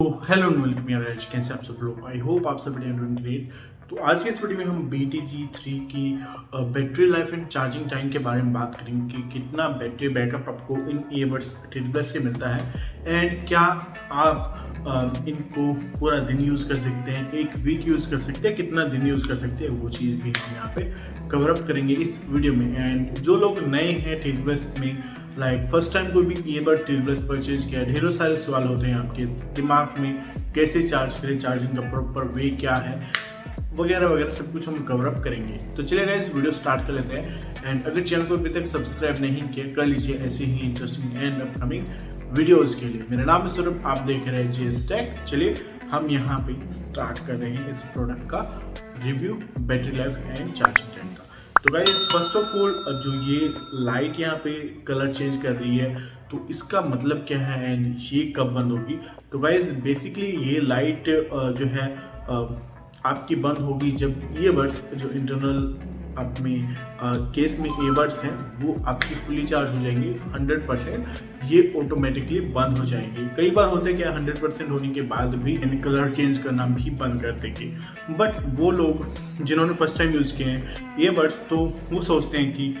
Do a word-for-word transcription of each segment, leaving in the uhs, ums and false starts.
तो hello and welcome यार, कैसे आप सब लोग। आई होप आप सब बढ़िया डूइंग ग्रेट। तो आज के इस वीडियो में हम बी टी जी थ्री की battery life and charging time के बारे में बात करेंगे कि कितना बैटरी बैकअप आपको इन ईयरबड्स ट्रिबल्स से मिलता है एंड क्या आप इनको पूरा दिन यूज़ कर सकते हैं, एक वीक यूज़ कर सकते हैं, कितना दिन यूज़ कर सकते हैं, वो चीज़ भी हम यहाँ पर कवरअप करेंगे इस वीडियो में। एंड जो लोग नए हैं ट्रिबल्स में, लाइक फर्स्ट टाइम कोई भी ईयरबड ट्यूबलेस परचेज किया, ढेरों सारे सवाल होते हैं आपके दिमाग में, कैसे चार्ज करें, चार्जिंग का प्रॉपर वे क्या है, वगैरह वगैरह सब कुछ हम कवरअप करेंगे। तो चलिए गाइस, वीडियो स्टार्ट कर लेते हैं। एंड अगर चैनल को अभी तक सब्सक्राइब नहीं किया, कर लीजिए ऐसे ही इंटरेस्टिंग एंड अपकमिंग वीडियोज़ के लिए। मेरा नाम है सौरभ, आप देख रहे हैं जेस्टैक। चलिए हम यहाँ पे स्टार्ट कर रहे हैं इस प्रोडक्ट का review, battery life and charging time का। तो गाइस, फर्स्ट ऑफ ऑल जो ये लाइट यहाँ पे कलर चेंज कर रही है, तो इसका मतलब क्या है एंड ये कब बंद होगी। तो गाइस बेसिकली ये लाइट जो है आपकी बंद होगी जब ईयरबड्स जो इंटरनल आप में केस में ईयरबड्स हैं वो आपकी फुली चार्ज हो जाएंगी हंड्रेड परसेंट, ये ऑटोमेटिकली बंद हो जाएंगी। कई बार होता है क्या, हंड्रेड परसेंट होने के बाद भी यानी कलर चेंज करना भी बंद कर देंगे। बट वो लोग जिन्होंने फर्स्ट टाइम यूज़ किए हैं ईयरबड्स, तो वो सोचते हैं कि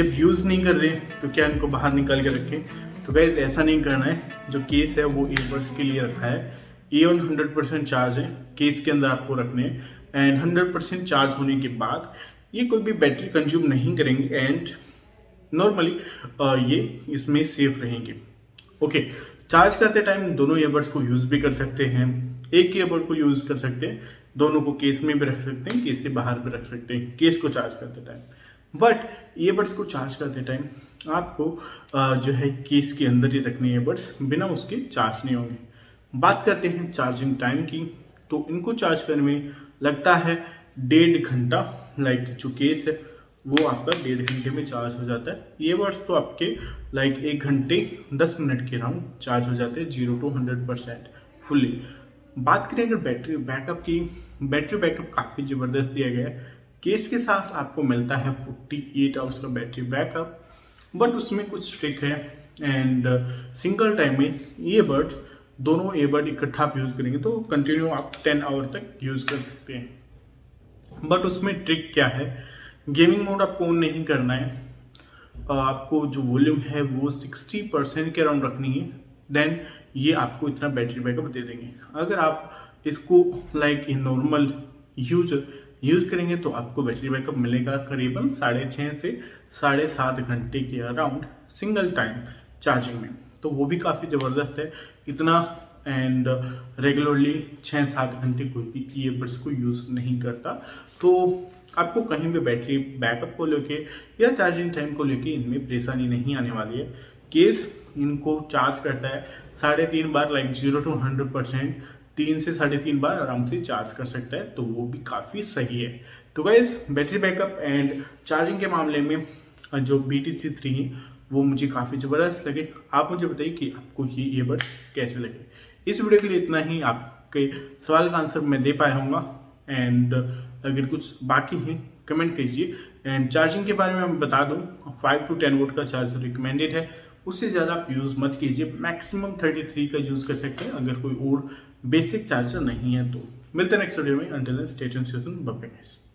जब यूज़ नहीं कर रहे तो क्या इनको बाहर निकाल के रखें। तो गाइस ऐसा नहीं करना है, जो केस है वो ईयरबड्स के लिए रखा है, एवन हंड्रेड परसेंट चार्ज है, केस के अंदर आपको रखने हैं। एंड हंड्रेड परसेंट चार्ज होने के बाद ये कोई भी बैटरी कंज्यूम नहीं करेंगे एंड नॉर्मली ये इसमें सेफ रहेंगे। ओके, चार्ज करते टाइम दोनों ईयरबड्स को यूज़ भी कर सकते हैं, एक ईयरबड को यूज़ कर सकते हैं, दोनों को केस में भी रख सकते हैं, केस से बाहर भी रख सकते हैं केस को चार्ज करते टाइम। बट ईयरबड्स को चार्ज करते टाइम आपको uh, जो है केस के अंदर ही रखने ईयरबड्स, बिना उसके चार्ज नहीं होंगे। बात करते हैं चार्जिंग टाइम की, तो इनको चार्ज करने में लगता है डेढ़ घंटा। लाइक जो केस है वो आपका डेढ़ घंटे में चार्ज हो जाता है, ईयरबड्स तो आपके लाइक एक घंटे दस मिनट के राउंड चार्ज हो जाते हैं, zero to hundred percent fully. बात करें अगर बैटरी बैकअप की, बैटरी बैकअप काफ़ी ज़बरदस्त दिया गया है। केस के साथ आपको मिलता है अड़तालीस आवर्स का बैटरी बैकअप, बट उसमें कुछ ट्रिक है। एंड सिंगल टाइम में ईयरबड दोनों ईयरबड इकट्ठा यूज़ करेंगे तो कंटिन्यू आप दस आवर तक यूज़ कर सकते हैं। बट उसमें ट्रिक क्या है, गेमिंग मोड आपको ऑन नहीं करना है, आपको जो वॉल्यूम है वो साठ परसेंट के अराउंड रखनी है, देन ये आपको इतना बैटरी बैकअप दे देंगे। अगर आप इसको like in normal use use करेंगे तो आपको बैटरी बैकअप मिलेगा करीबन साढ़े छः से साढ़े सात घंटे के अराउंड सिंगल टाइम चार्जिंग में, तो वो भी काफ़ी ज़बरदस्त है इतना। एंड रेगुलरली छः सात घंटे कोई भी ईयरबड्स को यूज़ नहीं करता, तो आपको कहीं भी बैटरी बैकअप को लेके या चार्जिंग टाइम को लेके इनमें परेशानी नहीं आने वाली है। केस इनको चार्ज करता है साढ़े तीन बार, like zero to hundred percent तीन से साढ़े तीन बार आराम से चार्ज कर सकता है, तो वो भी काफ़ी सही है। तो guys battery backup and charging के मामले में जो बी टी जी थ्री है वो मुझे काफ़ी ज़बरदस्त लगे। आप मुझे बताइए कि आपको ये ईयरबड कैसे लगे। इस वीडियो के लिए इतना ही, आपके सवाल का आंसर मैं दे पाया हूँगा। एंड अगर कुछ बाकी है कमेंट कीजिए। एंड चार्जिंग के बारे में मैं बता दूँ, फाइव टू टेन वोट का चार्जर रिकमेंडेड है, उससे ज़्यादा आप यूज़ मत कीजिए, मैक्सिमम थर्टी थ्री का यूज़ कर सकते हैं अगर कोई और बेसिक चार्जर नहीं है। तो मिलते हैं नेक्स्ट वीडियो में, अंटिल देन स्टे ट्यून्ड।